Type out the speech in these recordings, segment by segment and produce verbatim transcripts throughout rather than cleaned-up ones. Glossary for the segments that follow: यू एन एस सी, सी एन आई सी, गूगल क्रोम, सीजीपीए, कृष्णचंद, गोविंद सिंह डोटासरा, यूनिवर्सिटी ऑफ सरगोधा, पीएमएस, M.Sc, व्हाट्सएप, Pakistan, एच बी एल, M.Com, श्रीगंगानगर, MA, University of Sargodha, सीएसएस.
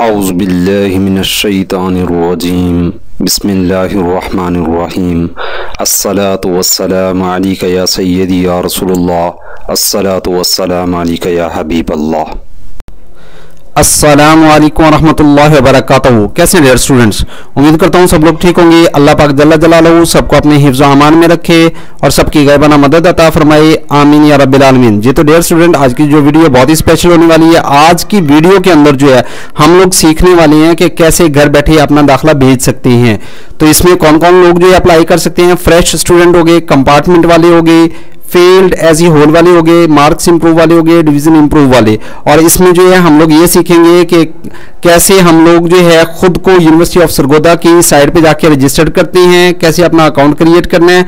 औज़ु बिल्लाहि मिनश्शैतानिर्रजीम बिस्मिल्लाहिर्रहमानिर्रहीम अस्सलातु वस्सलामु अलैका या सय्यदी या रसूलुल्लाह अस्सलातु वस्सलामु अलैका या हबीबल्लाह। अस्सलामु अलैकुम रहमतुल्लाहि व बरकातहू। कैसे हैं डियर स्टूडेंट्स, उम्मीद करता हूँ सब लोग ठीक होंगे। अल्लाह पाक जल्ला जलालहू सबको अपने हिफ्ज़ अमान में रखे और सबकी गायबाना मदद अता फरमाए, आमीन या रब्बिल आलमीन। जी तो डियर स्टूडेंट, आज की जो वीडियो बहुत ही स्पेशल होने वाली है। आज की वीडियो के अंदर जो है हम लोग सीखने वाले हैं कि कैसे घर बैठे अपना दाखिला भेज सकते हैं। तो इसमें कौन कौन लोग जो है अप्लाई कर सकते हैं। फ्रेश स्टूडेंट हो गए, कंपार्टमेंट वाले हो गए, फेल्ड एज ए होल वाले हो गए, मार्क्स इंप्रूव वाले हो गए, डिवीजन इंप्रूव वाले। और इसमें जो है हम लोग ये सीखेंगे कि कैसे हम लोग जो है खुद को यूनिवर्सिटी ऑफ सरगोधा की साइट पे जाके रजिस्टर्ड करते हैं, कैसे अपना अकाउंट क्रिएट करना है,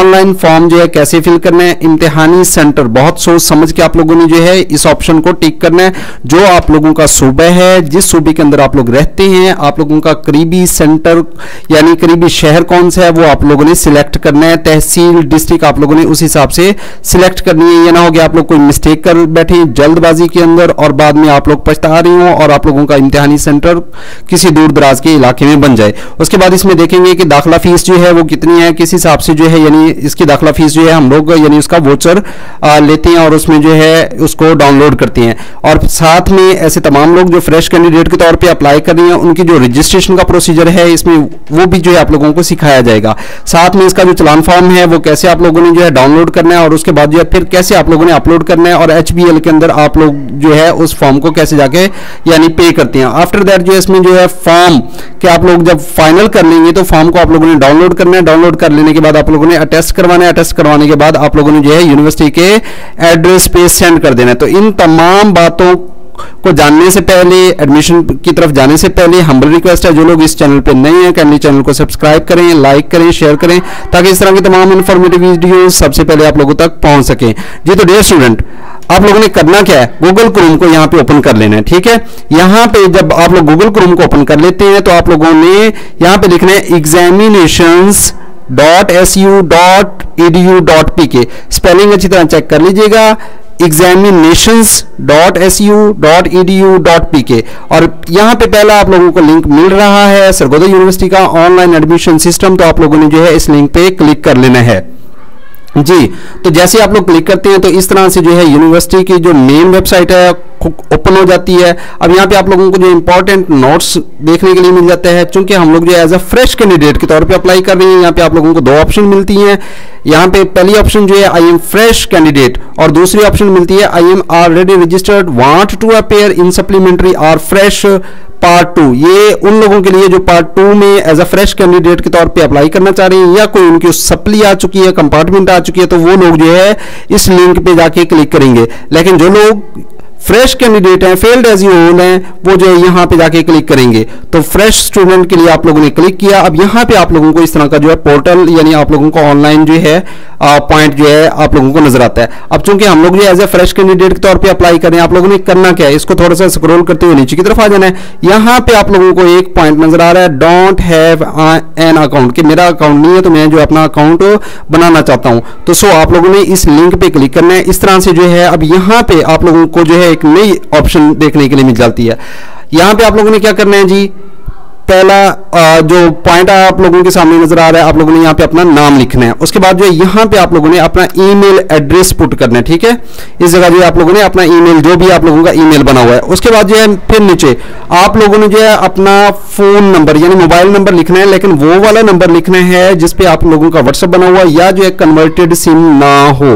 ऑनलाइन फॉर्म जो है कैसे फिल करना है, इम्तिहानी सेंटर। बहुत सोच समझ के आप लोगों ने जो है इस ऑप्शन को टिक करना है। जो आप लोगों का सूबा है, जिस सूबे के अंदर आप लोग रहते हैं, आप लोगों का करीबी सेंटर यानी करीबी शहर कौन सा है वो आप लोगों ने सिलेक्ट करना है। तहसील डिस्ट्रिक्ट आप लोगों ने उस हिसाब से सिलेक्ट करनी है। ये ना हो कि आप लोग कोई मिस्टेक कर बैठे जल्दबाजी के अंदर और बाद में आप लोग पछता रहे हो और आप लोगों का इम्तिहानी सेंटर किसी दूर दराज के इलाके में बन जाए। उसके बाद इसमें देखेंगे कि दाखिला फीस जो है वो कितनी है, किस हिसाब से जो है यानी इसकी दाखिला फीस जो है हम लोग यानी उसका वोचर लेते हैं और उसमें जो है उसको डाउनलोड करते हैं। और साथ में ऐसे तमाम लोग जो फ्रेश कैंडिडेट के तौर पर अप्लाई कर रहे हैं उनकी जो रजिस्ट्रेशन का प्रोसीजर है इसमें वो भी जो है आप लोगों को सिखाया जाएगा। साथ में इसका जो चलान फॉर्म है वो कैसे आप लोगों ने जो है डाउनलोड करना है और उसके बाद जो है फिर कैसे आप लोगों ने अपलोड करना है और एच बी एल के अंदर आप लोग जो है उस फॉर्म को कैसे जाके यानी पे करते हैं। आफ्टर दैट जो इसमें जो है फॉर्म के आप लोग जब फाइनल कर लेंगे तो फॉर्म को आप लोगों ने डाउनलोड करना है। डाउनलोड कर लेने के बाद आप लोगों ने अटेस्ट करवाना है। अटेस्ट करवाने के बाद आप लोगों ने जो है यूनिवर्सिटी के एड्रेस पे सेंड कर देना है। तो इन तमाम बातों को जानने से पहले, एडमिशन की तरफ जाने से पहले हम्बल रिक्वेस्ट है जो लोग इस चैनल पे नए हैं कैंडली चैनल को सब्सक्राइब करें, लाइक करें, शेयर करें ताकि इस तरह की तमाम इन्फॉर्मेटिव वीडियो सबसे पहले आप लोगों तक पहुंच सके। जी तो डियर स्टूडेंट, आप लोगों ने करना क्या है, गूगल क्रोम को यहाँ पे ओपन कर लेना है। ठीक है, यहाँ पे जब आप लोग गूगल क्रोम को ओपन कर लेते हैं तो आप लोगों ने यहाँ पे लिखना है examinations dot S U dot E D U dot P K. Spelling अच्छी तरह चेक कर लीजिएगा, examinations dot S U dot E D U dot P K. और यहाँ पे पहला आप लोगों को लिंक मिल रहा है सरगोधा यूनिवर्सिटी का ऑनलाइन एडमिशन सिस्टम। तो आप लोगों ने जो है इस लिंक पे क्लिक कर लेना है। जी तो जैसे आप लोग क्लिक करते हैं तो इस तरह से जो है यूनिवर्सिटी की जो मेन वेबसाइट है ओपन हो जाती है। अब यहाँ पे आप लोगों को जो इंपॉर्टेंट नोट्स देखने के लिए मिल जाता है। चूंकि हम लोग जो एज अ फ्रेश कैंडिडेट के तौर पे अप्लाई कर रहे हैं, यहाँ पे आप लोगों को दो ऑप्शन मिलती हैं। यहाँ पे पहली ऑप्शन जो है आई एम फ्रेश कैंडिडेट और दूसरी ऑप्शन मिलती है I am already registered, want to appear in supplementary और फ्रेश पार्ट टू। ये उन लोगों के लिए जो पार्ट टू में एज अ फ्रेश कैंडिडेट के तौर पे अप्लाई करना चाह रहे हैं या कोई उनकी सप्ली आ चुकी है, कंपार्टमेंट आ चुकी है, तो वो लोग जो है इस लिंक पे जाके क्लिक करेंगे। लेकिन जो लोग फ्रेश कैंडिडेट हैं, फेल्ड एज यू होल हैं, वो जो है यहाँ पे जाके क्लिक करेंगे। तो फ्रेश स्टूडेंट के लिए आप लोगों ने क्लिक किया। अब यहाँ पे आप लोगों को इस तरह का जो है पोर्टल यानी आप लोगों को ऑनलाइन जो है पॉइंट जो है आप लोगों को नजर आता है। अब चूंकि हम लोग जो एज ए फ्रेश कैंडिडेट के तौर पे अप्लाई करें, आप लोगों ने करना क्या है, इसको थोड़ा सा स्क्रोल करते हुए नीचे की तरफ आ जाना है। यहाँ पे आप लोगों को एक पॉइंट नजर आ रहा है, डोंट हैव एन अकाउंट, कि मेरा अकाउंट नहीं है तो मैं जो अपना अकाउंट बनाना चाहता हूँ। तो सो आप लोगों ने इस लिंक पे क्लिक करना है। इस तरह से जो है अब यहाँ पे आप लोगों को जो है एक नई ऑप्शन देखने के लिए मिल जाती है। यहां पे आप लोगों ने क्या करना है जी, पहला जो पॉइंट आप लोगों के सामने नजर आ रहा है आप लोगों ने यहाँ पे अपना नाम लिखना है। उसके बाद जो है यहाँ पे आप लोगों ने अपना ईमेल एड्रेस पुट करना है। ठीक है, इस जगह जो है आप लोगों ने अपना ईमेल, जो भी आप लोगों का ईमेल बना हुआ है। उसके बाद जो है फिर नीचे आप लोगों ने जो है अपना फोन नंबर यानी मोबाइल नंबर लिखना है, लेकिन वो वाला नंबर लिखना है जिसपे आप लोगों का व्हाट्सएप बना हुआ या जो है कन्वर्टेड सिम ना हो।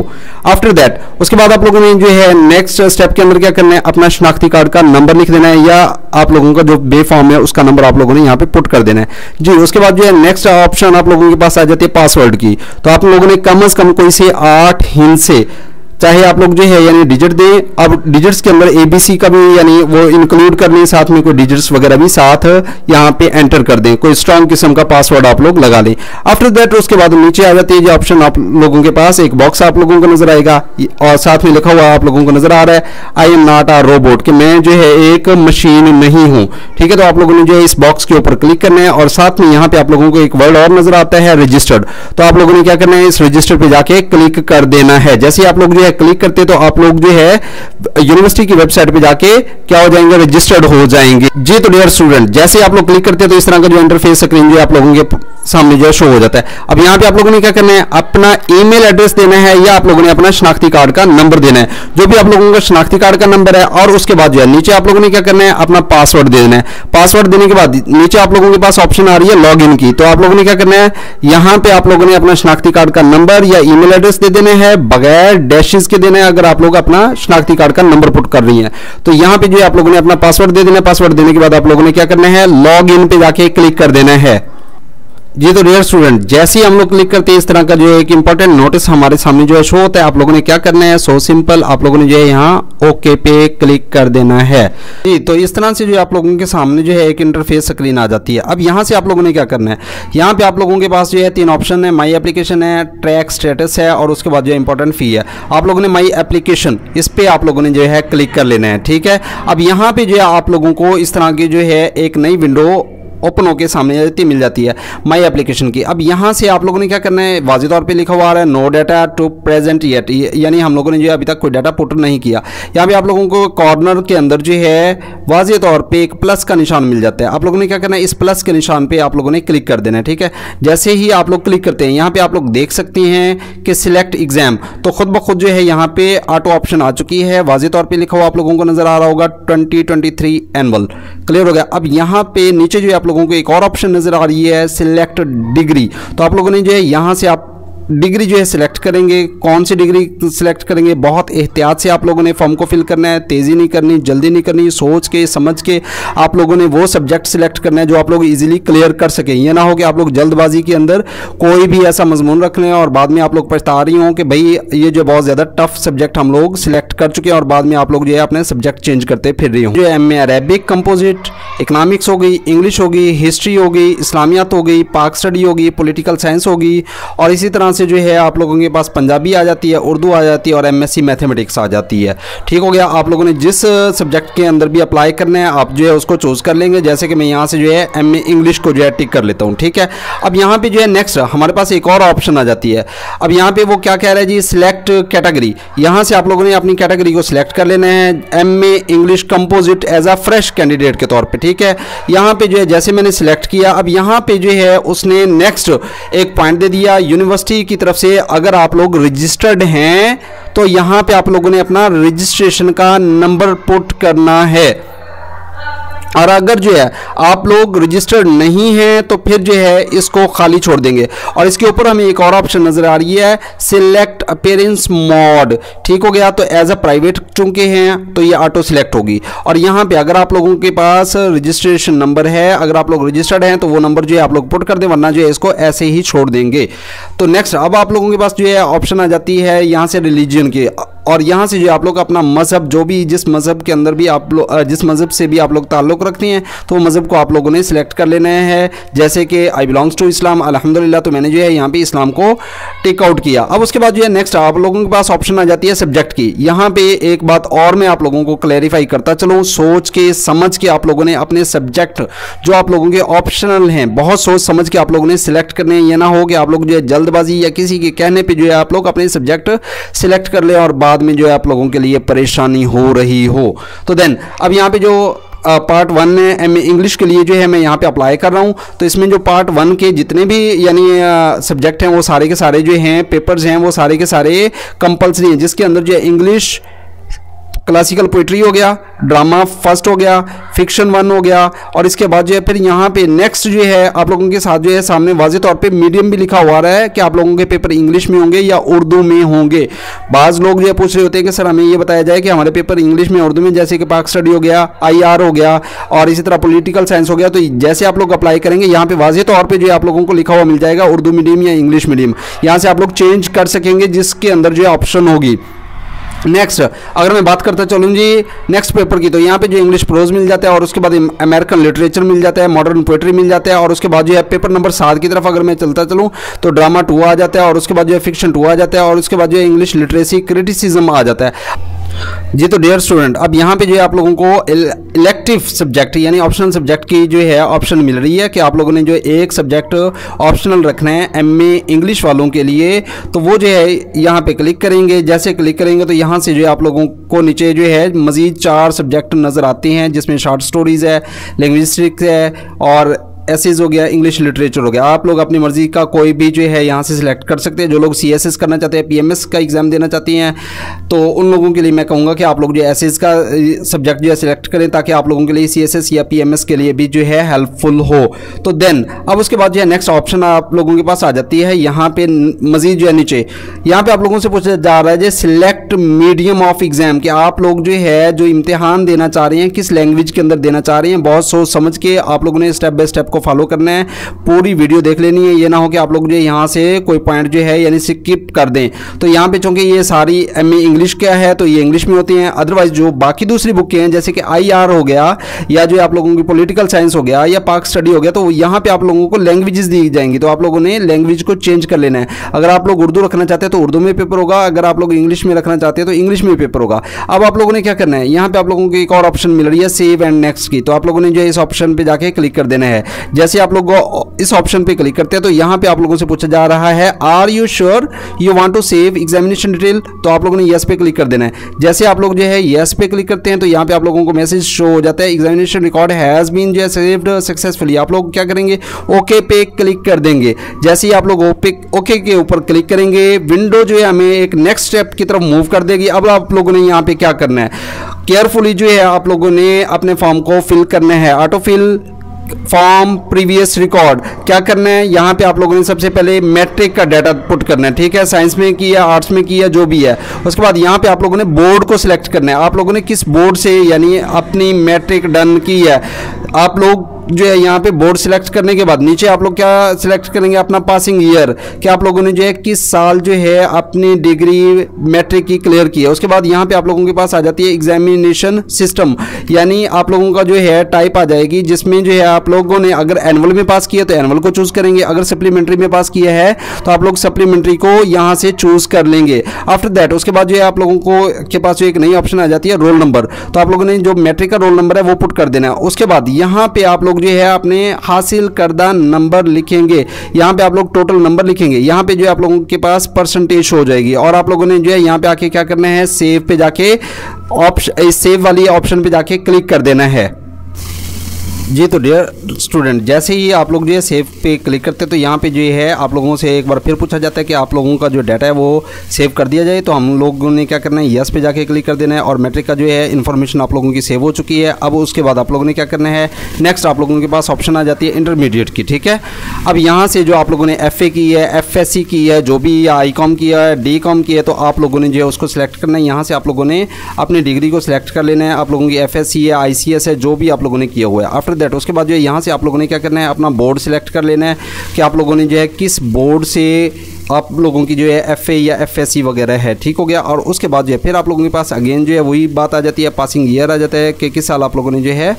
आफ्टर दैट उसके बाद आप लोगों ने जो है नेक्स्ट स्टेप के अंदर क्या करना है, अपना शनाख्ती कार्ड का नंबर लिख देना है या आप लोगों का जो बेफॉर्म है उसका नंबर आप लोगों ने यहाँ पे पुट कर देना है जी। उसके बाद जो है नेक्स्ट ऑप्शन आप लोगों के पास आ जाती है पासवर्ड की। तो आप लोगों ने कम से कम कोई से आठ हिंद से चाहे आप लोग जो है यानी डिजिट दें। अब डिजिट्स के अंदर ए बी सी का भी यानी वो इंक्लूड कर लें, साथ में कोई डिजिट्स वगैरह भी साथ यहाँ पे एंटर कर दें। कोई स्ट्रांग किस्म का पासवर्ड आप लोग लगा लें। आफ्टर दैट उसके बाद नीचे आ जाती है जो ऑप्शन आप लोगों के पास, एक बॉक्स आप लोगों को नजर आएगा और साथ में लिखा हुआ आप लोगों को नजर आ रहा है I am not a robot, कि मैं जो है एक मशीन नहीं हूँ। ठीक है, तो आप लोगों ने जो है इस बॉक्स के ऊपर क्लिक करना है और साथ में यहाँ पे आप लोगों को एक वर्ड और नजर आता है रजिस्टर्ड। तो आप लोगों ने क्या करना है, इस रजिस्टर पे जाके क्लिक कर देना है। जैसे आप लोग जो है पर क्लिक करते तो आप लोग जो है यूनिवर्सिटी की वेबसाइट पे जाके क्या हो जाएंगे, रजिस्टर्ड हो जाएंगे जी। तो डियर स्टूडेंट, जैसे आप लोग क्लिक करते तो इस तरह का जो इंटरफेस स्क्रीन जो आप लोगों के सामने जो शो हो जाता है। अब यहाँ पे आप लोगों ने क्या करना है, अपना ईमेल एड्रेस देना है या आप लोगों ने अपना शनाख्ती कार्ड का नंबर देना है, जो भी आप लोगों का शनाख्ती कार्ड का नंबर है। और उसके बाद जो है नीचे आप लोगों ने क्या करना है, अपना पासवर्ड देना है। पासवर्ड देने के बाद नीचे आप लोगों के पास ऑप्शन आ रही है लॉग इन की, तो आप लोगों ने क्या करना है, यहाँ पे आप लोगों ने अपना शनाख्ती कार्ड का नंबर या ईमेल एड्रेस दे देना है, बगैर डैशेस के देना है अगर आप लोग अपना शनाख्ती कार्ड का नंबर पुट कर रही है। तो यहाँ पे जो है आप लोगों ने अपना पासवर्ड दे देना है। पासवर्ड देने के बाद आप लोगों ने क्या करना है, लॉग इन पे जाके क्लिक कर देना है जी। तो डियर स्टूडेंट, जैसे ही हम लोग क्लिक करते हैं इस तरह का जो एक इंपॉर्टेंट नोटिस हमारे सामने जो है शो होता है। आप लोगों ने क्या करना है, सो सिंपल आप लोगों ने जो है यहाँ ओके पे क्लिक कर देना है जी। तो इस तरह से जो है आप लोगों के सामने जो है एक इंटरफेस स्क्रीन आ जाती है। अब यहाँ से आप लोगों ने क्या करना है, यहाँ पे आप लोगों के पास जो है तीन ऑप्शन है, माई एप्लीकेशन है, ट्रैक स्टेटस है और उसके बाद जो है इंपॉर्टेंट फी है। आप लोगों ने माई एप्लीकेशन, इस पर आप लोगों ने जो है क्लिक कर लेना है, ठीक है। अब यहाँ पे जो है आप लोगों को इस तरह की जो है एक नई विंडो ओपन होकर सामने जाती मिल जाती है माई एप्लीकेशन की। अब यहाँ से आप लोगों ने क्या करना है, वाजे तौर पे लिखा हुआ आ रहा है no data to present yet, यानी हम लोगों ने जो है अभी तक कोई डाटा पुट नहीं किया। यहाँ पे आप लोगों को कॉर्नर के अंदर जो है वाजे तौर पे एक प्लस का निशान मिल जाता है। आप लोगों ने क्या करना है, इस प्लस के निशान पर आप लोगों ने क्लिक कर देना है, ठीक है। जैसे ही आप लोग क्लिक करते हैं यहाँ पर आप लोग देख सकते हैं कि सिलेक्ट एग्जाम, तो खुद ब खुद जो है यहाँ पे ऑटो ऑप्शन आ चुकी है। वाजे तौर पर लिखा हुआ आप लोगों को नजर आ रहा होगा twenty twenty three annual, clear हो गया। अब यहाँ पे नीचे जो है लोगों को एक और ऑप्शन नजर आ रही है सिलेक्ट डिग्री, तो आप लोगों ने जो है यहां से आप डिग्री जो है सिलेक्ट करेंगे। कौन सी डिग्री सिलेक्ट करेंगे, बहुत एहतियात से आप लोगों ने फॉर्म को फिल करना है, तेज़ी नहीं करनी, जल्दी नहीं करनी, सोच के समझ के आप लोगों ने वो सब्जेक्ट सिलेक्ट करना है जो आप लोग इजीली क्लियर कर सकें। यह ना हो कि आप लोग जल्दबाजी के अंदर कोई भी ऐसा मजमून रख लें और बाद में आप लोग पछता रही हों कि भाई ये जो बहुत ज़्यादा टफ सब्जेक्ट हम लोग सिलेक्ट कर चुके हैं और बाद में आप लोग जो है अपने सब्जेक्ट चेंज करते फिर रही हों। जो M A Arabic, composite, economics होगी, इंग्लिश होगी, हिस्ट्री होगी, इस्लामियात होगी, पाक स्टडी होगी, पोलिटिकल साइंस होगी और इसी तरह जो है आप लोगों के पास पंजाबी आ जाती है, उर्दू आ जाती है और एमएससी मैथमेटिक्स आ जाती है, ठीक हो गया। आप लोगों ने जिस सब्जेक्ट के अंदर भी अप्लाई करना है आप जो है उसको चूज कर लेंगे। जैसे कि मैं यहाँ से जो है एमए इंग्लिश को जो है टिक कर लेता हूँ, ठीक है। अब यहाँ पे जो है नेक्स्ट हमारे पास एक और ऑप्शन आ जाती है। अब यहाँ पे वो क्या कह रहा है जी, सिलेक्ट कैटेगरी। यहाँ से आप लोगों ने अपनी कैटेगरी को सिलेक्ट कर लेना है, MA English composite as a fresh candidate के तौर पर, ठीक है। यहाँ पे जो है जैसे मैंने सिलेक्ट किया, अब यहाँ पे जो है उसने नेक्स्ट एक पॉइंट दे दिया, यूनिवर्सिटी की तरफ से अगर आप लोग रजिस्टर्ड हैं तो यहां पे आप लोगों ने अपना रजिस्ट्रेशन का नंबर पुट करना है और अगर जो है आप लोग रजिस्टर्ड नहीं हैं तो फिर जो है इसको खाली छोड़ देंगे। और इसके ऊपर हमें एक और ऑप्शन नजर आ रही है सिलेक्ट अपीयरेंस मोड, ठीक हो गया। तो एज अ प्राइवेट चूंकि हैं तो ये ऑटो सिलेक्ट होगी और यहाँ पे अगर आप लोगों के पास रजिस्ट्रेशन नंबर है, अगर आप लोग रजिस्टर्ड हैं तो वो नंबर जो है आप लोग पुट कर दें, वरना जो है इसको ऐसे ही छोड़ देंगे। तो नेक्स्ट अब आप लोगों के पास जो है ऑप्शन आ जाती है यहाँ से रिलीजन की और यहाँ से जो आप लोग अपना मजहब, जो भी जिस मजहब के अंदर भी आप लोग जिस मजहब से भी आप लोग ताल्लुक़ रखते हैं तो मजहब को आप लोगों ने सिलेक्ट कर लेना है। जैसे कि आई बिलोंग्स टू इस्लाम, अल्हम्दुलिल्लाह, तो मैंने जो है यहाँ पे इस्लाम को टिक आउट किया। अब उसके बाद जो है नेक्स्ट आप लोगों के पास ऑप्शन आ जाती है सब्जेक्ट की। यहाँ पे एक बात और मैं आप लोगों को क्लैरिफाई करता चलूँ, सोच के समझ के आप लोगों ने अपने सब्जेक्ट जो आप लोगों के ऑप्शनल हैं बहुत सोच समझ के आप लोगों ने सिलेक्ट करने हैं। यह ना हो कि आप लोग जो है जल्दबाजी या किसी के कहने पर जो है आप लोग अपने सब्जेक्ट सिलेक्ट कर लें और बाद में जो है आप लोगों के लिए परेशानी हो रही हो। तो देन अब यहाँ पे जो पार्ट वन है एम ए इंग्लिश के लिए जो है मैं यहाँ पे अप्लाई कर रहा हूँ, तो इसमें जो पार्ट वन के जितने भी यानी सब्जेक्ट हैं वो सारे के सारे जो हैं पेपर्स हैं वो सारे के सारे कंपल्सरी हैं, जिसके अंदर जो है इंग्लिश क्लासिकल पोइट्री हो गया, ड्रामा फर्स्ट हो गया, फिक्शन वन हो गया और इसके बाद जो है फिर यहाँ पे नेक्स्ट जो है आप लोगों के साथ जो है सामने वाजे तौर पे मीडियम भी लिखा हुआ रहा है कि आप लोगों के पेपर इंग्लिश में होंगे या उर्दू में होंगे। बाज़ लोग जो है पूछ रहे होते हैं कि सर हमें ये बताया जाए कि हमारे पेपर इंग्लिश में उर्दू में, जैसे कि पाक स्टडी हो गया, आई आर हो गया और इसी तरह पोलिटिकल साइंस हो गया। तो जैसे आप लोग अप्लाई करेंगे यहाँ पर वाजे तौर पर जो है आप लोगों को लिखा हुआ मिल जाएगा उर्दू मीडियम या इंग्लिश मीडियम, यहाँ से आप लोग चेंज कर सकेंगे जिसके अंदर जो है ऑप्शन होगी। नेक्स्ट अगर मैं बात करता चलूँ जी नेक्स्ट पेपर की, तो यहाँ पे जो इंग्लिश प्रोज मिल जाता है और उसके बाद अमेरिकन लिटरेचर मिल जाता है, मॉडर्न पोएट्री मिल जाता है और उसके बाद जो है पेपर नंबर सात की तरफ अगर मैं चलता चलूँ तो ड्रामा टू आ जाता है और उसके बाद जो है फिक्शन टू आ जाता है और उसके बाद जो है इंग्लिश लिटरेसी क्रिटिसिज्म आ जाता है। जी तो डियर स्टूडेंट, अब यहाँ पे जो है आप लोगों को इलेक्टिव सब्जेक्ट यानी ऑप्शनल सब्जेक्ट की जो है ऑप्शन मिल रही है कि आप लोगों ने जो एक सब्जेक्ट ऑप्शनल रखना है एम ए इंग्लिश वालों के लिए। तो वो जो है यहाँ पे क्लिक करेंगे, जैसे क्लिक करेंगे तो यहाँ से जो है आप लोगों को नीचे जो है मज़ीद चार सब्जेक्ट नज़र आते हैं, जिसमें शॉर्ट स्टोरीज़ है, लिंग्विस्टिक्स है और एसेज हो गया, इंग्लिश लिटरेचर हो गया। आप लोग अपनी मर्जी का कोई भी जो है यहाँ से सिलेक्ट कर सकते हैं। जो लोग सीएसएस करना चाहते हैं, पीएमएस का एग्ज़ाम देना चाहते हैं, तो उन लोगों के लिए मैं कहूँगा कि आप लोग जो एसेज का सब्जेक्ट जो है सिलेक्ट करें, ताकि आप लोगों के लिए सीएसएस या पीएमएस के लिए भी जो है हेल्पफुल हो। तो देन अब उसके बाद जो है नेक्स्ट ऑप्शन आप लोगों के पास आ जाती है। यहाँ पर मज़ीद जो है नीचे यहाँ पर आप लोगों से पूछा जा रहा है जो सिलेक्ट मीडियम ऑफ एग्ज़ाम, कि आप लोग जो है जो इम्तिहान देना चाह रहे हैं किस लैंग्वेज के अंदर देना चाह रहे हैं। बहुत सोच समझ के आप लोगों ने स्टेप बाय स्टेप को फॉलो करना है, पूरी वीडियो देख लेनी है। ये ना हो कि आप लोग जो यहाँ से कोई पॉइंट जो है यानी स्किप कर दें। तो यहाँ पे चूंकि ये सारी एम ए इंग्लिश क्या है तो ये इंग्लिश में होती हैं, अदरवाइज जो बाकी दूसरी बुक हैं जैसे कि आई आर हो गया या जो आप लोगों की पॉलिटिकल साइंस हो गया या पाक स्टडी हो गया, तो यहाँ पे आप लोगों को लैंग्वेजेस दी जाएंगी। तो आप लोगों ने लैंग्वेज को चेंज कर लेना है। अगर आप लोग उर्दू रखना चाहते हैं तो उर्दू में पेपर होगा, अगर आप लोग इंग्लिश में रखना चाहते हैं तो इंग्लिश में पेपर होगा। अब आप लोगों ने क्या करना है, यहाँ पे आप लोगों को एक और ऑप्शन मिल रही है सेव एंड नेक्स्ट की, तो आप लोगों ने जो है इस ऑप्शन पर जाके क्लिक कर देना है। जैसे आप लोग इस ऑप्शन पे क्लिक करते हैं तो यहाँ पे आप लोगों से पूछा जा रहा है are you sure you want to save examination detail, तो आप लोगों ने यस पे क्लिक कर देना है। जैसे आप लोग जो है यस पे क्लिक करते हैं तो यहाँ पे आप लोगों को मैसेज शो हो जाता है एग्जामिनेशन रिकॉर्ड हैज बीन जो है सेव्ड सक्सेसफुली। आप लोग क्या करेंगे, ओके पे क्लिक कर देंगे। जैसे ही आप लोग ओके के ऊपर क्लिक करेंगे, विंडो जो है हमें एक नेक्स्ट स्टेप की तरफ मूव कर देगी। अब आप लोगों ने यहाँ पे क्या करना है, केयरफुली जो है आप लोगों ने अपने फॉर्म को फिल करना है। Auto fill form previous record क्या करना है, यहाँ पे आप लोगों ने सबसे पहले मैट्रिक का डाटा पुट करना है, ठीक है, साइंस में किया, आर्ट्स में किया, जो भी है। उसके बाद यहाँ पे आप लोगों ने बोर्ड को सिलेक्ट करना है, आप लोगों ने किस बोर्ड से यानी अपनी मैट्रिक डन की है। आप लोग जो है यहाँ पे बोर्ड सिलेक्ट करने के बाद नीचे आप लोग क्या सिलेक्ट करेंगे, अपना पासिंग ईयर, कि आप लोगों ने जो है किस साल जो है अपनी डिग्री मैट्रिक की क्लियर की है। उसके बाद यहाँ पे आप लोगों के पास आ जाती है एग्जामिनेशन सिस्टम, यानी आप लोगों का जो है टाइप आ जाएगी, जिसमें जो है आप लोगों ने अगर एनुअल में पास किया तो एनुअल को चूज़ करेंगे, अगर सप्लीमेंट्री में पास किया है तो आप लोग सप्लीमेंट्री को यहाँ से चूज़ कर लेंगे। आफ्टर दैट उसके बाद जो है आप लोगों को के पास जो एक नई ऑप्शन आ जाती है रोल नंबर, तो आप लोगों ने जो मैट्रिक का रोल नंबर है वो पुट कर देना है। उसके बाद यहाँ पर आप लोग जो है आपने हासिल करदा नंबर लिखेंगे, यहाँ पे आप लोग टोटल नंबर लिखेंगे। यहाँ पे जो है आप लोगों के पास परसेंटेज शो हो जाएगी और आप लोगों ने जो है यहाँ पे आके क्या करना है, सेव पे जाके ऑप्शन सेव वाली ऑप्शन पे जाके क्लिक कर देना है। जी तो डियर स्टूडेंट, जैसे ही आप लोग जो है सेव पे क्लिक करते हैं तो यहाँ पे जो है आप लोगों से एक बार फिर पूछा जाता है कि आप लोगों का जो डाटा है वो सेव कर दिया जाए। तो हम लोगों ने क्या करना है, यस पे जाके क्लिक कर देना है और मैट्रिक का जो है इन्फॉर्मेशन आप लोगों की सेव हो चुकी है। अब उसके बाद आप लोगों ने क्या करना है, नेक्स्ट आप लोगों के पास ऑप्शन आ जाती है इंटरमीडिएट की, ठीक है। अब यहाँ से जो आप लोगों ने एफ ए की है, एफ एस सी की है, जो भी आई कॉम की है, डी कॉम की है, तो आप लोगों ने जो है उसको सिलेक्ट करना है। यहाँ से आप लोगों ने अपनी डिग्री को सिलेक्ट कर लेना है, आप लोगों की एफ एस सी है, आई सी एस है, जो भी आप लोगों ने किया हुआ है। आफ्टर दैट उसके बाद जो है यहाँ से आप लोगों ने क्या करना है, अपना बोर्ड सिलेक्ट कर लेना है कि आप लोगों ने जो है किस बोर्ड से आप लोगों की जो है एफए या एफएससी वगैरह है, ठीक हो गया। और उसके बाद जो है फिर आप लोगों के पास अगेन जो है वही बात आ जाती है, पासिंग ईयर आ जाता है कि किस साल आप लोगों ने जो है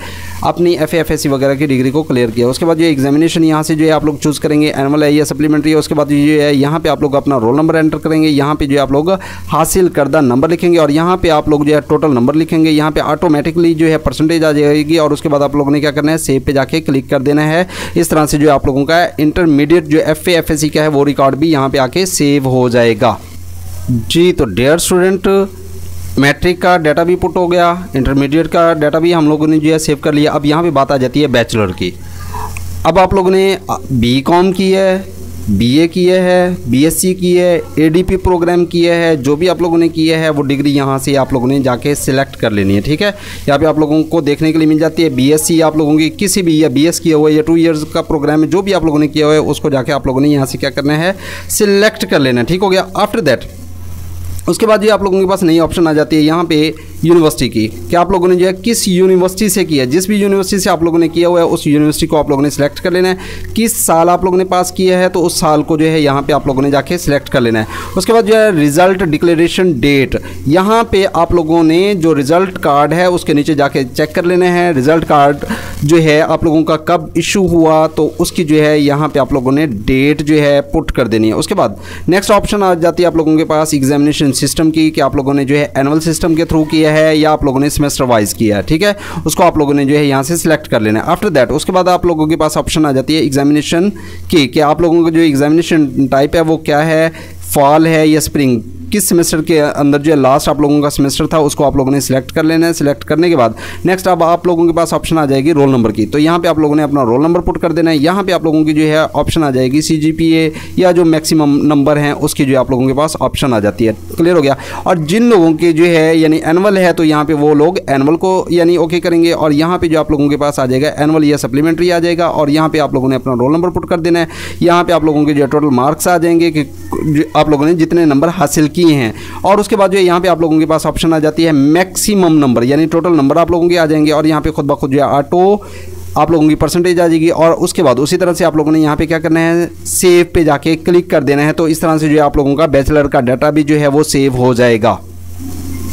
अपनी एफए एफएससी वगैरह की डिग्री को क्लियर किया। उसके बाद जो एग्जामिनेशन यहाँ से जो है आप लोग चूज़ करेंगे, एनुअल है या सप्लीमेंट्री है। उसके बाद जो है यहाँ पर आप लोग अपना रोल नंबर एंटर करेंगे, यहाँ पर जो है आप लोग हासिल करदा नंबर लिखेंगे और यहाँ पर आप लोग जो है टोटल नंबर लिखेंगे। यहाँ पर ऑटोमेटिकली जो है परसेंटेज आ जाएगी और उसके बाद आप लोगों ने क्या करना है, सेव पर जाके क्लिक कर देना है। इस तरह से जो है आप लोगों का इंटरमीडिएट जो एफए एफएससी का है वो रिकॉर्ड भी यहाँ पर आके सेव हो जाएगा। जी तो डियर स्टूडेंट, मैट्रिक का डाटा भी पुट हो गया, इंटरमीडिएट का डाटा भी हम लोगों ने जो है सेव कर लिया। अब यहाँ पे बात आ जाती है बैचलर की। अब आप लोगों ने बीकॉम की है, बीए किया है, बीएससी किया है, एडीपी प्रोग्राम किया है, जो भी आप लोगों ने किया है वो डिग्री यहाँ से आप लोगों ने जाके सिलेक्ट कर लेनी है, ठीक है। यहाँ पे आप लोगों को देखने के लिए मिल जाती है बीएससी आप लोगों की किसी भी या बीएस किया हुआ है या टू इयर्स का प्रोग्राम है, जो भी आप लोगों ने किया हुआ है उसको जाके आप लोगों ने यहाँ से क्या करना है, सिलेक्ट कर लेना, ठीक हो गया। आफ्टर दैट उसके बाद जो आप लोगों के पास नई ऑप्शन आ जाती है यहाँ पे यूनिवर्सिटी की, कि आप लोगों ने जो है किस यूनिवर्सिटी से किया, जिस भी यूनिवर्सिटी से आप लोगों ने किया हुआ है उस यूनिवर्सिटी को आप लोगों ने सिलेक्ट कर लेना है। किस साल आप लोगों ने पास किया है तो उस साल को जो है यहाँ पे आप लोगों ने जाके सिलेक्ट कर लेना है। उसके बाद जो है रिजल्ट डिक्लेरेशन डेट, यहाँ पर आप लोगों ने जो रिज़ल्ट कार्ड है उसके नीचे जाके चेक कर लेना है। रिज़ल्ट कार्ड जो है आप लोगों का कब इशू हुआ तो उसकी जो है यहाँ पे आप लोगों ने डेट जो है पुट कर देनी है। उसके बाद नेक्स्ट ऑप्शन आ जाती है आप लोगों के पास एग्जामिनेशन सिस्टम की, कि आप लोगों ने जो है एनुअल सिस्टम के थ्रू किया है या आप लोगों ने सेमेस्टर वाइज किया है। ठीक है, उसको आप लोगों ने जो है यहाँ से सिलेक्ट कर लेना है। आफ्टर दैट उसके बाद आप लोगों के पास ऑप्शन आ जाती है एग्जामिनेशन की, कि आप लोगों का जो एग्जामिनेशन टाइप है वो क्या है, फॉल है या स्प्रिंग, किस सेमेस्टर के अंदर जो है लास्ट आप लोगों का सेमेस्टर था उसको आप लोगों ने सिलेक्ट कर लेना है। सिलेक्ट करने के बाद नेक्स्ट अब आप लोगों के पास ऑप्शन आ जाएगी रोल नंबर की, तो यहाँ पे आप लोगों ने अपना रोल नंबर पुट कर देना है। यहाँ पे आप लोगों की जो है ऑप्शन आ जाएगी सीजीपीए या जो मैक्सिमम नंबर हैं उसकी जो है आप लोगों के पास ऑप्शन आ जाती है। क्लियर हो गया। और जिन लोगों के जो है यानी एनुअल है तो यहाँ पर वो लोग एनुअल को यानी ओके करेंगे, और यहाँ पर जो आप लोगों के पास आ जाएगा एनुअल या सप्लीमेंट्री आ जाएगा, और यहाँ पर आप लोगों ने अपना रोल नंबर पुट कर देना है। यहाँ पर आप लोगों के जो टोटल मार्क्स आ जाएंगे कि आप लोगों ने जितने नंबर हासिल किए हैं, और उसके बाद जो है यहाँ पे आप लोगों के पास ऑप्शन आ जाती है मैक्सिमम नंबर, यानी टोटल नंबर आप लोगों के आ जाएंगे, और यहाँ पे खुद ब खुद जो है ऑटो आप लोगों की परसेंटेज आ जाएगी। और उसके बाद उसी तरह से आप लोगों ने यहाँ पे क्या करना है, सेव पे जाके क्लिक कर देना है। तो इस तरह से जो है आप लोगों का बैचलर का डाटा भी जो है वो सेव हो जाएगा।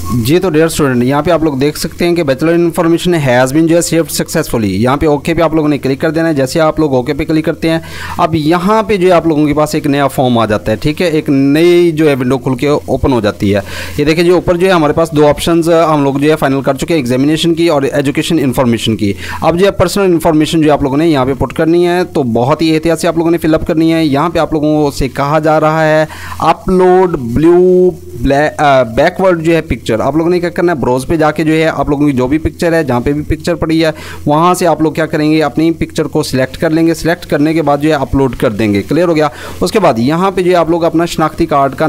जी तो डियर स्टूडेंट, यहाँ पे आप लोग देख सकते हैं कि बैचलर इन्फॉर्मेशन हैज़ बीन जो है सेव्ड सक्सेसफुली। यहाँ पे ओके पे आप लोगों ने क्लिक कर देना है। जैसे आप लोग ओके पे क्लिक करते हैं, अब यहाँ पे जो है आप लोगों के पास एक नया फॉर्म आ जाता है। ठीक है, एक नई जो है विंडो खुल के ओपन हो जाती है। ये देखिए जो ऊपर जो है हमारे पास दो ऑप्शन हम लोग जो है फाइनल कर चुके हैं, एग्जामिनेशन की और एजुकेशन इन्फॉर्मेशन की। अब जो है पर्सनल इन्फॉर्मेशन जो आप लोगों ने यहाँ पर पुट करनी है, तो बहुत ही एहतियात से आप लोगों ने फिलअप करनी है। यहाँ पर आप लोगों से कहा जा रहा है अपलोड ब्लू बैकवर्ड जो है पिक्चर। आप लोगों ने क्या करना है, ब्राउज पे जाके जो है आप लोगों की जो भी पिक्चर है, जहाँ पे भी पिक्चर पड़ी है, वहाँ से आप लोग क्या करेंगे, अपनी पिक्चर को सिलेक्ट कर लेंगे। सिलेक्ट करने के बाद जो है अपलोड कर देंगे। क्लियर हो गया। उसके बाद यहाँ पे जो है आप लोग अपना शनाख्ती कार्ड का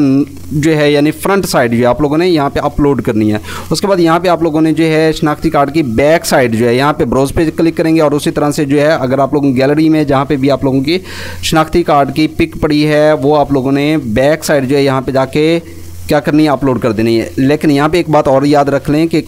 जो है यानी फ्रंट साइड जो है आप लोगों ने यहाँ पे अपलोड करनी है। उसके बाद यहाँ पे आप लोगों ने जो है शनाख्ती कार्ड की बैक साइड जो है यहाँ पे ब्राउज पे क्लिक करेंगे, और उसी तरह से जो है अगर आप लोग गैलरी में जहाँ पे भी आप लोगों की शनाख्ती कार्ड की पिक पड़ी है वो आप लोगों ने बैक साइड जो है यहाँ पे जाके क्या करनी है, अपलोड कर देनी है। लेकिन यहाँ पे एक बात और याद रख लें कि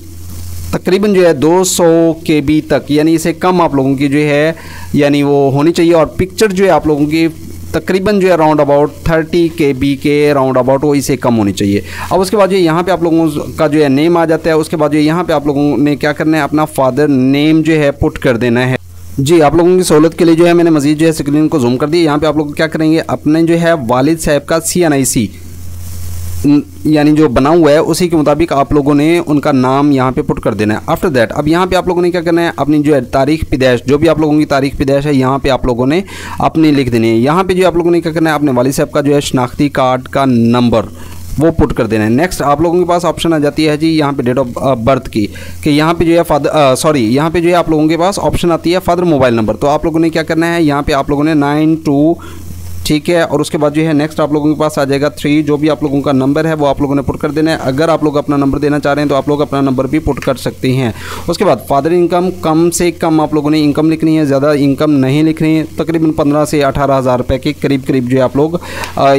तकरीबन जो है दो सौ केबी तक यानी इसे कम आप लोगों की जो है यानी वो होनी चाहिए, और पिक्चर जो है आप लोगों की तकरीबन जो है राउंड अबाउट तीस केबी के राउंड अबाउट वो इसे कम होनी चाहिए। अब उसके बाद जो यहाँ पे आप लोगों का जो है नेम आ जाता है। उसके बाद जो यहाँ पे आप लोगों ने क्या करना है, अपना फादर नेम जो है पुट कर देना है। जी आप लोगों की सहूलत के लिए जो है मैंने मजीद जो है स्क्रीन को जूम कर दिया। यहाँ पर आप लोग क्या करेंगे, अपने जो है वालिद साहब का सी एन आई सी यानी जो बना हुआ है उसी के मुताबिक आप लोगों ने उनका नाम यहाँ पे पुट कर देना है। आफ्टर दैट अब यहाँ पे आप लोगों ने क्या करना है, अपनी जो है तारीख पैदाइश, जो भी आप लोगों की तारीख पैदाइश है यहाँ पे आप लोगों ने अपनी लिख देनी है। यहाँ पे जो आप लोगों ने क्या करना है, अपने वालिद साहब का जो है शनाख्ती कार्ड का नंबर वो पुट कर देना है। नेक्स्ट आप लोगों के पास ऑप्शन आ जाती है जी यहाँ पे डेट ऑफ बर्थ की, कि यहाँ पे जो है फादर सॉरी यहाँ पे जो है आप लोगों के पास ऑप्शन आती है फादर मोबाइल नंबर। तो आप लोगों ने क्या करना है, यहाँ पे आप लोगों ने नाइन टू ठीक है, और उसके बाद जो है नेक्स्ट आप लोगों के पास आ जाएगा थ्री, जो भी आप लोगों का नंबर है वो आप लोगों ने पुट कर देना है। अगर आप लोग अपना नंबर देना चाह रहे हैं तो आप लोग अपना नंबर भी पुट कर सकते हैं। उसके बाद फादर इनकम, कम से कम आप लोगों ने इनकम लिखनी है, ज़्यादा इनकम नहीं लिखनी है। तकरीबन पंद्रह से अठारह हज़ार रुपये के करीब करीब जो है आप लोग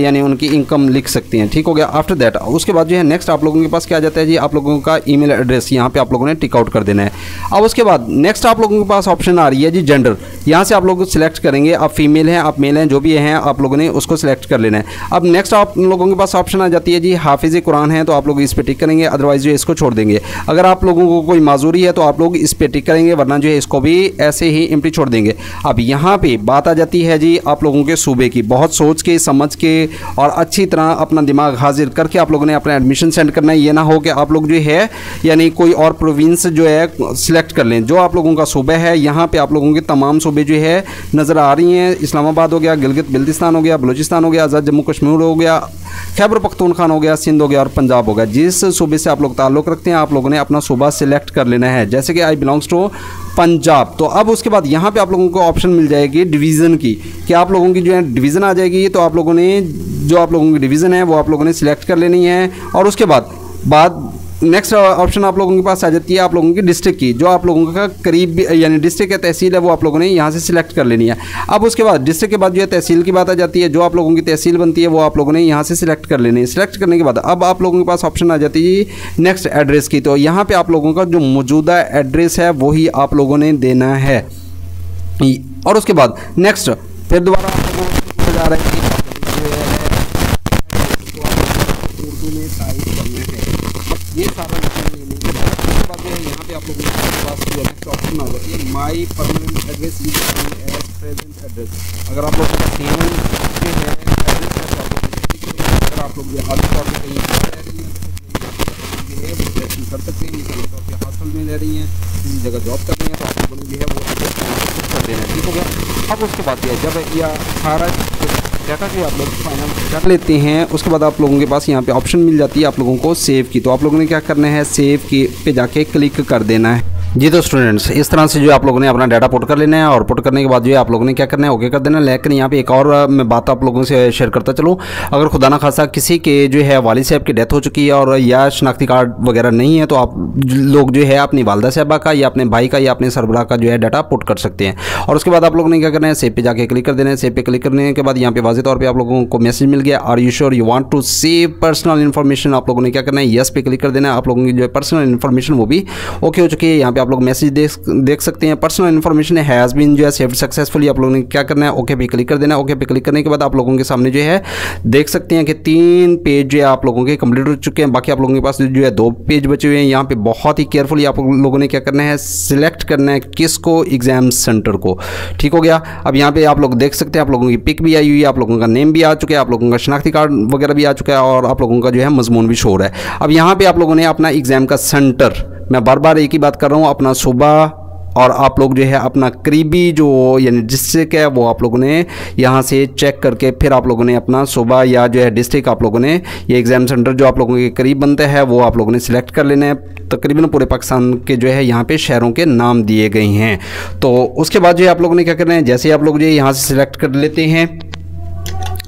यानी उनकी इनकम लिख सकते हैं। ठीक हो गया। आफ्टर दैट उसके बाद जो है नेक्स्ट आप लोगों के पास क्या आ जाता है जी, आप लोगों का ई मेल एड्रेस यहाँ पर आप लोगों ने टिक आउट कर देना है। अब उसके बाद नेक्स्ट आप लोगों के पास ऑप्शन आ रही है जी जेंडर। यहाँ से आप लोग सिलेक्ट करेंगे, आप फीमेल हैं आप मेल हैं जो भी हैं आप लोगों ने उसको सिलेक्ट कर लेना है। अब नेक्स्ट आप लोगों के पास ऑप्शन आ जाती है जी हाफिज़ कुरान है, तो आप लोग इस पे टिक करेंगे, अदरवाइज जो इसको छोड़ देंगे। अगर आप लोगों को कोई माजूरी है तो आप लोग इस पे टिक करेंगे, वरना जो है इसको भी ऐसे ही एम्प्टी छोड़ देंगे। अब यहाँ पे बात आ जाती है जी आप लोगों के सूबे की। बहुत सोच के समझ के और अच्छी तरह अपना दिमाग हाजिर करके आप लोगों ने अपना एडमिशन सेंड करना है। ये ना हो कि आप लोग जो है यानी कोई और प्रोविंस जो है सिलेक्ट कर लें। जो आप लोगों का सूबा है यहाँ पर आप लोगों के तमाम सूबे जो है नज़र आ रही हैं, इस्लामाबाद हो गया, गिलगित बल्तिस्तान हो गया, बलूचिस्तान हो गया, आज़ाद जम्मू कश्मीर हो गया, खैबर पख्तूनख्वा हो गया, सिंध हो गया और पंजाब हो गया। जिस सूबे से आप लोग ताल्लुक़ रखते हैं आप लोगों ने अपना सूबा सिलेक्ट कर लेना है, जैसे कि आई बिलोंग्स टू पंजाब। तो अब उसके बाद यहाँ पे आप लोगों को ऑप्शन मिल जाएगी डिवीज़न की, कि आप लोगों की जो है डिवीज़न आ जाएगी। तो आप लोगों ने जो आप लोगों की डिवीज़न है वो आप लोगों ने सिलेक्ट कर लेनी है। और उसके बाद बाद नेक्स्ट ऑप्शन आप लोगों के पास आ जाती है आप लोगों की डिस्ट्रिक्ट की, जो आप लोगों का करीब यानी डिस्ट्रिक्ट या तहसील है वो आप लोगों ने यहाँ से सिलेक्ट कर लेनी है। अब उसके बाद डिस्ट्रिक्ट के बाद जो है तहसील की बात आ जाती है, जो आप लोगों की तहसील बनती है वो आप लोगों ने यहाँ से सिलेक्ट कर लेनी है। सिलेक्ट करने के बाद अब आप लोगों के पास ऑप्शन आ जाती है नेक्स्ट एड्रेस की। तो यहाँ पर आप लोगों का जो मौजूदा एड्रेस है वही आप लोगों ने देना है। और उसके बाद नेक्स्ट फिर दोबारा आप लोगों जा रहा है ये सारा। उसके बाद यहाँ पे आप लोगों के पास जो है ऑप्शन आ जाती है माई परमानेंट एड्रेस यूज करेंगे एज प्रेजेंट एड्रेस। अगर आप लोग सेम के हैं एड्रेस का प्रॉब्लम, अगर आप लोग हाल तौर पर कहीं कर सकते हैं, लेकिन आपके हॉस्टल में रह रही हैं, किसी जगह जॉब कर रही हैं, तो आप लोगों ने जो है वो कर देना ठीक हो गया। अब उसके बाद यह जब यह सारा डाटा जो आप लोग फाइनल कर लेते हैं उसके बाद आप लोगों के पास यहाँ पे ऑप्शन मिल जाती है आप लोगों को सेव की, तो आप लोगों ने क्या करना है सेव की पे जाके क्लिक कर देना है। जी तो स्टूडेंट्स इस तरह से जो आप लोगों ने अपना डाटा पुट कर लेना है और पुट करने के बाद जो है आप लोगों ने क्या करना है ओके कर देना है। लेकिन यहाँ पे एक और मैं बात आप लोगों से शेयर करता चलूँ, अगर खुदा ना खासा किसी के जो है वालिद साहब की डेथ हो चुकी है और या शनाख्ती कार्ड वगैरह नहीं है, तो आप लोग जो है अपनी वालदा साहबा का या अपने भाई का या अपने सरबराह का जो है डाटा पुट कर सकते हैं। और उसके बाद आप लोगों ने क्या करना है सेव पे जाके क्लिक कर देना है। सेव पे क्लिक करने के बाद यहाँ पे वाजे तौर पर आप लोगों को मैसेज मिल गया, are you sure you want to save personal information. आप लोगों ने क्या करना है यस पे क्लिक कर देना है। आप लोगों की जो है पर्सनल इन्फॉर्मेशन वो भी ओके हो चुकी है। यहाँ आप लोग मैसेज देख देख सकते हैं पर्सनल इन्फॉर्मेशन हैज़ बीन जो है सेव्ड सक्सेसफुली। आप लोगों ने क्या करना है ओके पे क्लिक कर देना है। ओके पे क्लिक करने के बाद आप लोगों के सामने जो है देख सकते हैं कि तीन पेज जो है आप लोगों के कंप्लीट हो चुके हैं, बाकी आप लोगों के पास जो है दो पेज बचे हुए हैं। यहाँ पे बहुत ही केयरफुली आप लोगों ने क्या करना है सिलेक्ट करना है किसको एग्जाम सेंटर को, ठीक हो गया। अब यहाँ पे आप लोग देख सकते हैं आप लोगों की पिक भी आई हुई है, आप लोगों का नेम भी आ चुका है, आप लोगों का शनाख्ती कार्ड वगैरह भी आ चुका है और आप लोगों का जो है मजमून भी शो रहा है। अब यहाँ पे आप लोगों ने अपना एग्जाम का सेंटर, मैं बार बार एक ही बात कर रहा हूँ, अपना सूबा और आप लोग जो है अपना करीबी जो यानी डिस्ट्रिक्ट है वो आप लोगों ने यहाँ से चेक करके फिर आप लोगों ने अपना सूबा या जो है डिस्ट्रिक्ट आप लोगों ने ये एग्ज़ाम सेंटर जो आप लोगों के करीब बनता है वो आप लोगों ने सिलेक्ट कर लेना है। तकरीबन पूरे पाकिस्तान के जो है यहाँ पे शहरों के नाम दिए गए हैं। तो उसके बाद जो है आप लोगों ने क्या करना है जैसे आप लोग जो है यहाँ से सिलेक्ट कर लेते हैं,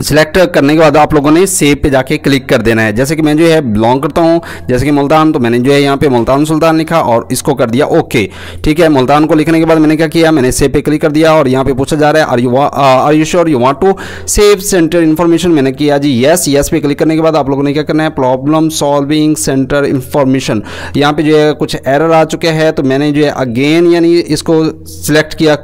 सिलेक्ट करने के बाद आप लोगों ने सेव पे जाके क्लिक कर देना है। जैसे कि मैं जो है बिलोंग करता हूँ जैसे कि मुल्तान, तो मैंने जो है यहाँ पे मुल्तान सुल्तान लिखा और इसको कर दिया ओके, ठीक है। मुल्तान को लिखने के बाद मैंने क्या किया मैंने सेव पे क्लिक कर दिया और यहाँ पे पूछा जा रहा है are you are you sure you want to save centre information, मैंने किया जी येस। येस पे क्लिक करने के बाद आप लोगों ने क्या करना है प्रॉब्लम सॉल्विंग सेंटर इन्फॉर्मेशन। यहाँ पर जो है कुछ एरर आ चुका है तो मैंने जो है अगेन यानी इसको सिलेक्ट किया,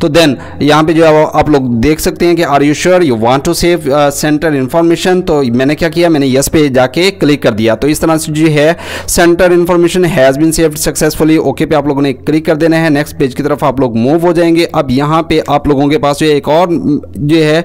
तो देन यहाँ पे जो है आप लोग देख सकते हैं कि are you sure you want to save centre information, तो मैंने क्या किया मैंने यस पे जाके क्लिक कर दिया। तो इस तरह से जो है centre information has been saved successfully, okay पे आप लोगों ने क्लिक कर देना है। नेक्स्ट पेज की तरफ आप लोग मूव हो जाएंगे। अब यहाँ पे आप लोगों के पास जो है एक और जो है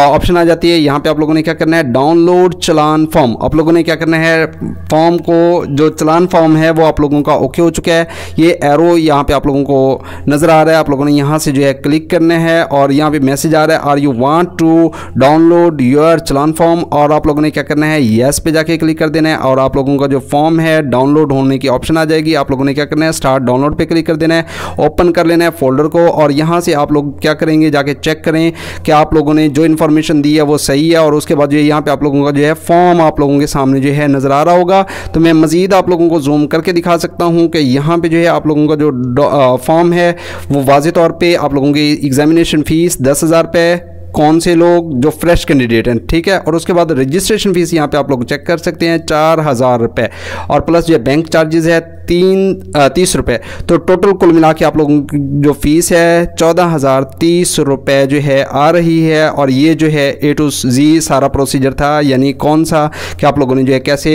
ऑप्शन आ जाती है, यहाँ पर आप लोगों ने क्या करना है डाउनलोड चलान फॉर्म। आप लोगों ने क्या करना है फॉर्म को जो चलान फॉर्म है वो आप लोगों का ओके हो चुका है, ये एरो यहाँ पर आप लोगों को नज़र आ रहा है, आप लोगों ने यहाँ से जो है क्लिक करना है और यहाँ पे मैसेज आ रहा है are you want to download your challan form और आप लोगों ने क्या करना है यस पे जाके क्लिक कर देना है और आप लोगों का जो फॉर्म है डाउनलोड होने की ऑप्शन आ जाएगी। आप लोगों ने क्या करना है स्टार्ट डाउनलोड पे क्लिक कर देना है, ओपन कर लेना है फोल्डर को और यहाँ से आप लोग क्या करेंगे जाके चेक करें कि आप लोगों ने जो इन्फॉर्मेशन दी है वो सही है। और उसके बाद जो है यहाँ पर आप लोगों का जो है फॉर्म आप लोगों के सामने जो है नज़र आ रहा होगा, तो मैं मज़ीद आप लोगों को जूम करके दिखा सकता हूँ कि यहाँ पर जो है आप लोगों का जो फॉर्म है वो वाज़े तौर पर आप लोगों की एग्जामिनेशन फीस दस हज़ार रुपये, कौन से लोग जो फ्रेश कैंडिडेट हैं, ठीक है। और उसके बाद रजिस्ट्रेशन फीस यहाँ पे आप लोग चेक कर सकते हैं चार हज़ार रुपये और प्लस जो बैंक चार्जेस है तीन तीस रुपये, तो टोटल कुल मिला के आप लोगों की जो फीस है चौदह हज़ार तीस रुपये जो है आ रही है। और ये जो है ए टू जी सारा प्रोसीजर था यानी कौन सा कि आप लोगों ने जो है कैसे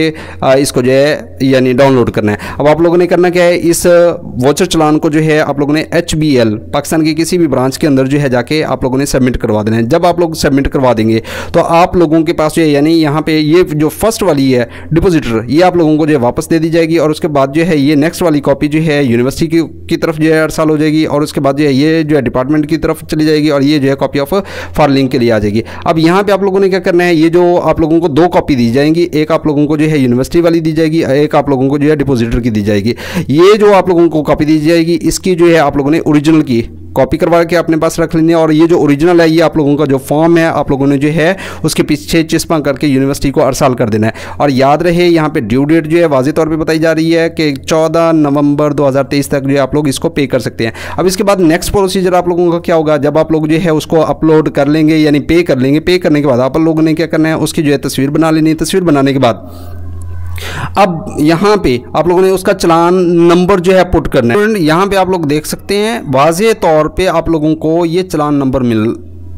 इसको जो है यानी डाउनलोड करना है। अब आप लोगों ने करना क्या है इस वाउचर चलान को जो है आप लोगों ने एच बी एल पाकिस्तान की किसी भी ब्रांच के अंदर जो है जाके आप लोगों ने सबमिट करवा देना है। जब आप लोग सबमिट करवा देंगे तो आप लोगों के पास जो है यानी यहाँ पे ये जो फर्स्ट वाली है डिपोजिटर ये आप लोगों को जो है वापस दे दी जाएगी और उसके बाद जो है ये नेक्स्ट वाली कॉपी जो है यूनिवर्सिटी की, की तरफ जो है हर साल हो जाएगी और उसके बाद जो है ये जो है डिपार्टमेंट की तरफ चली जाएगी और ये जो है कॉपी ऑफ फार्लिंग के लिए आ जाएगी। अब यहाँ पर आप लोगों ने क्या करना है ये जो आप लोगों को दो कॉपी दी जाएंगी, एक आप लोगों को जो है यूनिवर्सिटी वाली दी जाएगी, एक आप लोगों को जो है डिपोजिटर की दी जाएगी। ये जो आप लोगों को कॉपी दी जाएगी इसकी जो है आप लोगों ने ओरिजिनल की कॉपी करवा के अपने पास रख लेनी है और ये जो ओरिजिनल है ये आप लोगों का जो फॉर्म है आप लोगों ने जो है उसके पीछे चिस्पा करके यूनिवर्सिटी को अरसाल कर देना है। और याद रहे यहाँ पे ड्यू डेट जो है वाजे तौर पे बताई जा रही है कि चौदह नवंबर दो हज़ार तेईस तक जो है आप लोग इसको पे कर सकते हैं। अब इसके बाद नेक्स्ट प्रोसीजर आप लोगों का क्या होगा जब आप लोग जो है उसको अपलोड कर लेंगे यानी पे कर लेंगे, पे करने के बाद आप लोगों ने क्या करना है उसकी जो है तस्वीर बना लेनी है। तस्वीर बनाने के बाद अब यहाँ पे आप लोगों ने उसका चलान नंबर जो है पुट करना है। यहाँ पे आप लोग देख सकते हैं वाज़े तौर पे आप लोगों को ये चलान नंबर मिल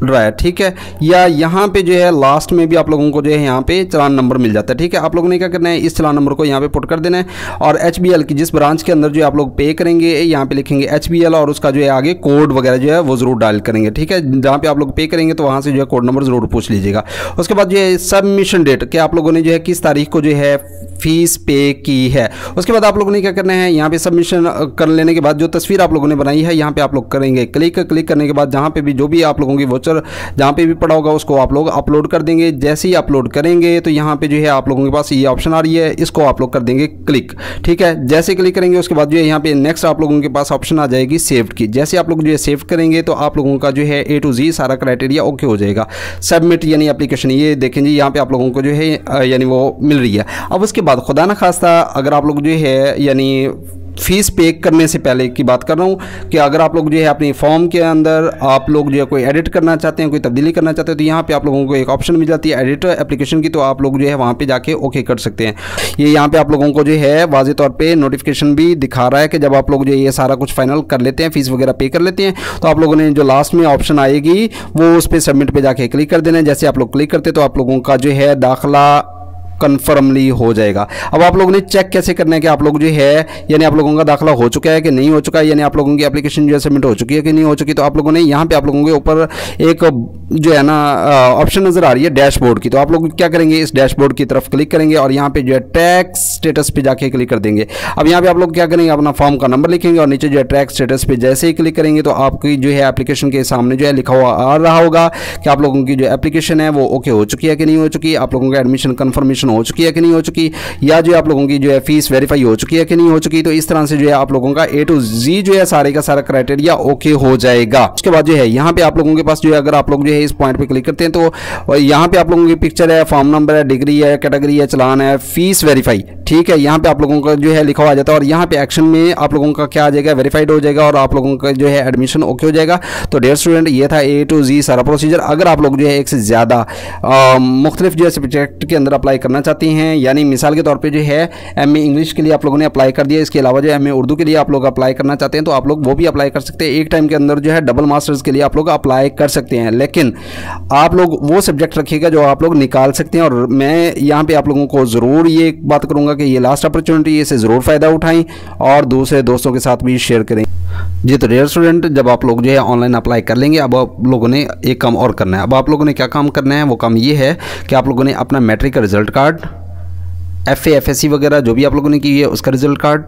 रहा है, ठीक है। या यहाँ पे जो है लास्ट में भी आप लोगों को जो है यहाँ पे चलान नंबर मिल जाता है, ठीक है। आप लोगों ने क्या करना है, इस चलान नंबर को यहाँ पे पुट कर देना है और एच बी एल की जिस ब्रांच के अंदर जो है आप लोग पे करेंगे यहाँ पे लिखेंगे एच बी एल और उसका जो है आगे कोड वगैरह जो है वो ज़रूर डायल करेंगे, ठीक है। जहाँ पे आप लोग पे करेंगे तो वहाँ से जो है कोड नंबर ज़रूर पूछ लीजिएगा। उसके बाद जो है सबमिशन डेट कि आप लोगों ने जो है किस तारीख को जो है फीस पे की है। उसके बाद आप लोगों ने क्या करना है, यहाँ पे सबमिशन कर लेने के बाद जो तस्वीर आप लोगों ने बनाई है यहाँ पे आप लोग करेंगे क्लिक। क्लिक करने के बाद जहाँ पे भी जो भी आप लोगों की वोचर जहाँ पे भी पड़ा होगा उसको आप लोग अपलोड कर देंगे। जैसे ही अपलोड करेंगे तो यहाँ पे जो है आप लोगों के पास ये ऑप्शन आ रही है, इसको आप लोग कर देंगे क्लिक, ठीक है। जैसे क्लिक करेंगे उसके बाद जो है यहाँ पे नेक्स्ट आप लोगों के पास ऑप्शन आ जाएगी सेव की। जैसे आप लोग जो है सेव करेंगे तो आप लोगों का जो है ए टू जी सारा क्राइटेरिया ओके हो जाएगा। सबमिट यानी एप्लीकेशन, ये देखें जी यहाँ पे आप लोगों को जो है यानी वो मिल रही है। अब उसके बाद खुदा ना खास्ता अगर आप लोग जो है यानी फीस पे करने से पहले की बात कर रहा हूँ कि अगर आप लोग जो है अपनी फॉर्म के अंदर आप लोग जो है कोई एडिट करना चाहते हैं, कोई तब्दीली करना चाहते हैं तो यहाँ पे आप लोगों को एक ऑप्शन मिल जाती है एडिट एप्लीकेशन की, तो आप लोग जो है वहाँ पे जाके ओके कर सकते हैं। ये यहाँ पे आप लोगों को जो है वाजे तौर पे नोटिफिकेशन भी दिखा रहा है कि जब आप लोग जो ये सारा कुछ फाइनल कर लेते हैं, फीस वगैरह पे कर लेते हैं, तो आप लोगों ने जो लास्ट में ऑप्शन आएगी वो उस पर सबमिट पर जाके क्लिक कर देना है। जैसे आप लोग क्लिक करते तो आप लोगों का जो है दाखिला कन्फर्मली हो जाएगा। अब आप लोगों ने चेक कैसे करना है कि आप लोग जो है यानी आप लोगों का दाखिला हो चुका है कि नहीं हो चुका है, यानी आप लोगों की एप्लीकेशन जो है सबमिट हो चुकी है कि नहीं हो चुकी। तो आप लोगों ने यहाँ पे आप लोगों के ऊपर एक जो है ना ऑप्शन नज़र आ रही है डैशबोर्ड की, तो आप लोग क्या करेंगे इस डैशबोर्ड की तरफ क्लिक करेंगे और यहाँ पे जो है ट्रैक स्टेटस पे जाके क्लिक कर देंगे। अब यहाँ पे आप लोग क्या करेंगे, अपना फॉर्म का नंबर लिखेंगे और नीचे जो है ट्रैक स्टेटस पे जैसे ही क्लिक करेंगे तो आपकी जो है एप्लीकेशन के सामने जो है लिखा हुआ आ रहा होगा कि आप लोगों की जो एप्लीकेशन है वो ओके हो चुकी है कि नहीं हो चुकी, आप लोगों का एडमिशन कन्फर्मेशन हो चुकी है कि नहीं हो चुकी, या जो आप लोगों की जो है फीस वेरीफाई हो चुकी है कि नहीं हो चुकी। तो इस तरह से जो है आप लोगों का ए टू जी जो है सारे का सारा क्राइटेरिया ओके हो जाएगा। उसके बाद जो है यहाँ पे आप लोगों के पास जो है अगर आप लोग जो है इस पॉइंट पे क्लिक करते हैं तो यहाँ पे आप लोगों की पिक्चर है, फॉर्म नंबर है, डिग्री है, कैटेगरी है, चलान है, फीस वेरीफाई, ठीक है। यहाँ पे आप लोगों का जो है लिखा हुआ आ जाता है और यहाँ पे एक्शन में आप लोगों का क्या आ जाएगा, वेरीफाइड हो जाएगा और आप लोगों का जो है एडमिशन ओके हो जाएगा। तो डियर स्टूडेंट, ये था ए टू जी सारा प्रोसीजर। अगर आप लोग जो है एक से ज्यादा मुख्तलिफ जो है सब्जेक्ट के अंदर अप्लाई करना चाहती हैं, यानी मिसाल के तौर पे जो है एम ए इंग्लिश के लिए आप लोगों ने अप्लाई कर दिया, इसके अलावा जो एम ए उर्दू के लिए आप लोग अप्लाई करना चाहते हैं तो आप लोग वो भी अप्लाई कर सकते हैं। एक टाइम के अंदर जो है डबल मास्टर्स के लिए आप लोग अप्लाई कर सकते हैं, लेकिन आप लोग वो सब्जेक्ट रखिएगा जो आप लोग निकाल सकते हैं। और मैं यहाँ पर आप लोगों को ज़रूर ये बात करूँगा कि ये लास्ट अपॉर्चुनिटी, इसे ज़रूर फ़ायदा उठाएँ और दूसरे दोस्तों के साथ भी शेयर करें। जी तो डियर स्टूडेंट, जब आप लोग जो है ऑनलाइन अप्लाई कर लेंगे, अब आप लोगों ने एक काम और करना है। अब आप लोगों ने क्या काम करना है, वो काम ये है कि आप लोगों ने अपना मैट्रिक का result card, F A F S C वगैरह जो भी आप लोगों ने की है उसका रिजल्ट कार्ड,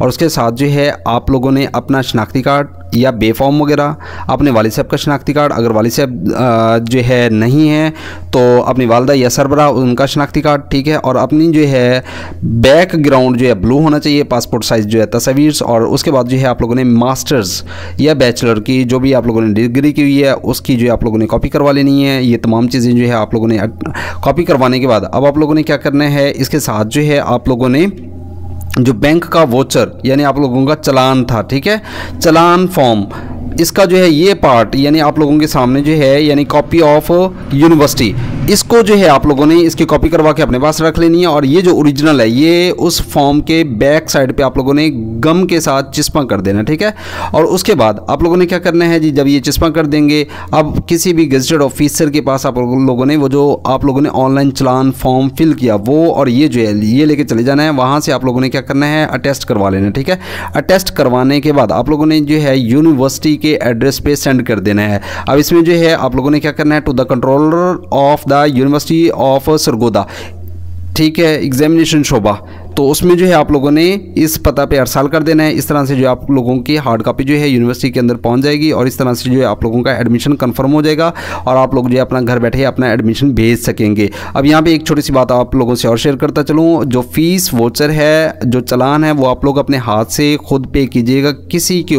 और उसके साथ जो है आप लोगों ने अपना शनाख्ती कार्ड या बेफॉर्म वगैरह, अपने वालिद साहब का शनाख्ती कार्ड, अगर वालिद साहब जो है नहीं है तो अपनी वालदा या सरबरा उनका शनाख्ती कार्ड, ठीक है। और अपनी जो है बैकग्राउंड जो है ब्लू होना चाहिए, पासपोर्ट साइज़ जो है तस्वीर, और उसके बाद जो है आप लोगों ने मास्टर्स या बैचलर की जो भी आप लोगों ने डिग्री की हुई है उसकी जो है आप लोगों ने कॉपी करवा लेनी है। ये तमाम चीज़ें जो है आप लोगों ने कॉपी करवाने के बाद अब आप लोगों ने क्या करना है, इसके साथ जो है आप लोगों ने जो बैंक का वोचर यानी आप लोगों का चलान था, ठीक है, चलान फॉर्म, इसका जो है ये पार्ट यानी आप लोगों के सामने जो है यानी कॉपी ऑफ यूनिवर्सिटी, इसको जो है आप लोगों ने इसकी कॉपी करवा के अपने पास रख लेनी है। और ये जो ओरिजिनल है ये उस फॉर्म के बैक साइड पे आप लोगों ने गम के साथ चिस्पा कर देना, ठीक है। और उसके बाद आप लोगों ने क्या करना है जी, जब ये चिस्पा कर देंगे अब किसी भी गजटेड ऑफिसर के पास आप लोगों ने वो जो आप लोगों ने ऑनलाइन चलान फॉर्म फिल किया वो और ये जो है ये लेके चले जाना है। वहाँ से आप लोगों ने क्या करना है, अटेस्ट करवा लेना, ठीक है। अटेस्ट करवाने के बाद आप लोगों ने जो है यूनिवर्सिटी के एड्रेस पे सेंड कर देना है। अब इसमें जो है आप लोगों ने क्या करना है, to the controller of the यूनिवर्सिटी ऑफ सरगोधा, ठीक है, एग्जामिनेशन शोभा, तो उसमें जो है आप लोगों ने इस पता पे अरसाल कर देना है। इस तरह से जो आप लोगों की हार्ड कॉपी जो है यूनिवर्सिटी के अंदर पहुंच जाएगी और इस तरह से जो है आप लोगों का एडमिशन कंफर्म हो जाएगा और आप लोग जो है अपना घर बैठे अपना एडमिशन भेज सकेंगे। अब यहाँ पे एक छोटी सी बात आप लोगों से और शेयर करता चलूँ, जो फीस वोचर है, जो चलान है, वो आप लोग अपने हाथ से खुद पे कीजिएगा, किसी के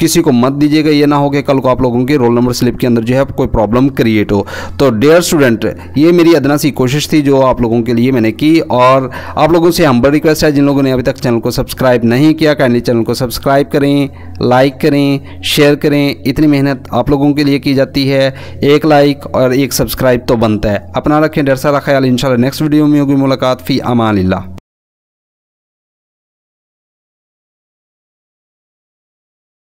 किसी को मत दीजिएगा। ये ना हो कि कल को आप लोगों के रोल नंबर स्लिप के अंदर जो है कोई प्रॉब्लम क्रिएट हो। तो डियर स्टूडेंट, ये मेरी अदना सी कोशिश थी जो आप लोगों के लिए मैंने की, और आप लोगों से हम्बल रिक्वेस्ट है, जिन लोगों ने अभी तक चैनल को सब्सक्राइब नहीं किया काइंडली चैनल को सब्सक्राइब करें, लाइक करें, शेयर करें। इतनी मेहनत आप लोगों के लिए की जाती है, एक लाइक और एक सब्सक्राइब तो बनता है। अपना रखें ढेर सारा ख्याल, इंशाल्लाह नेक्स्ट वीडियो में होगी मुलाकात। फ़ी अमानिल्लाह।